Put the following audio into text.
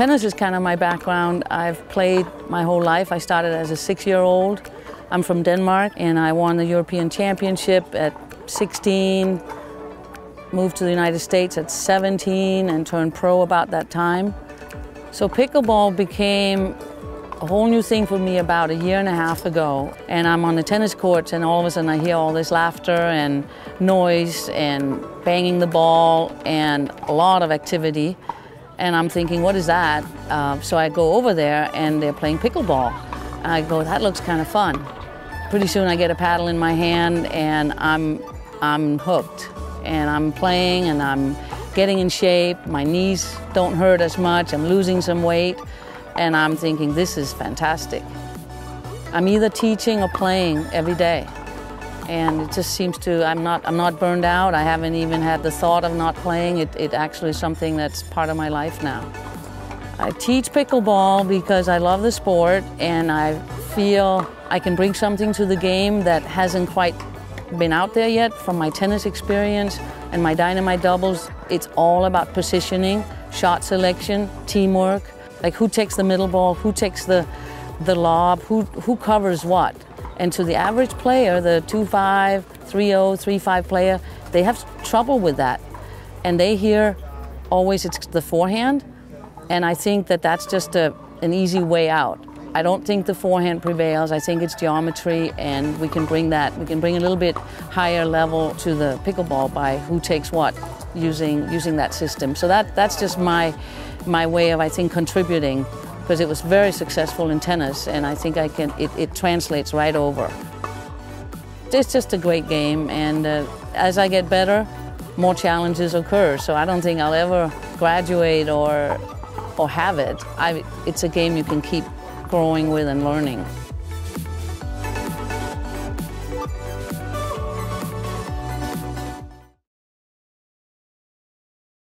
Tennis is kind of my background. I've played my whole life. I started as a 6-year-old. I'm from Denmark, and I won the European Championship at 16, moved to the United States at 17, and turned pro about that time. So pickleball became a whole new thing for me about 1.5 years ago. And I'm on the tennis courts, and all of a sudden I hear all this laughter and noise and banging the ball and a lot of activity. And I'm thinking, what is that? So I go over there, and they're playing pickleball. I go, that looks kind of fun. Pretty soon I get a paddle in my hand, and I'm hooked. And I'm playing, and I'm getting in shape. My knees don't hurt as much. I'm losing some weight. And I'm thinking, this is fantastic. I'm either teaching or playing every day. And it just seems to, I'm not burned out. I haven't even had the thought of not playing. It actually is something that's part of my life now. I teach pickleball because I love the sport, and I feel I can bring something to the game that hasn't quite been out there yet. From my tennis experience and my dynamite doubles, it's all about positioning, shot selection, teamwork. Like, who takes the middle ball, who takes the lob, who covers what. And to the average player, the 2-5, 3-0, 3-5 player, they have trouble with that. And they hear always it's the forehand, and I think that that's just an easy way out. I don't think the forehand prevails. I think it's geometry, and we can bring that. We can bring a little bit higher level to the pickleball by who takes what using that system. So that's just my way of, I think, contributing, because it was very successful in tennis, and I think it translates right over. It's just a great game, and as I get better, more challenges occur, so I don't think I'll ever graduate or have it. It's a game you can keep growing with and learning.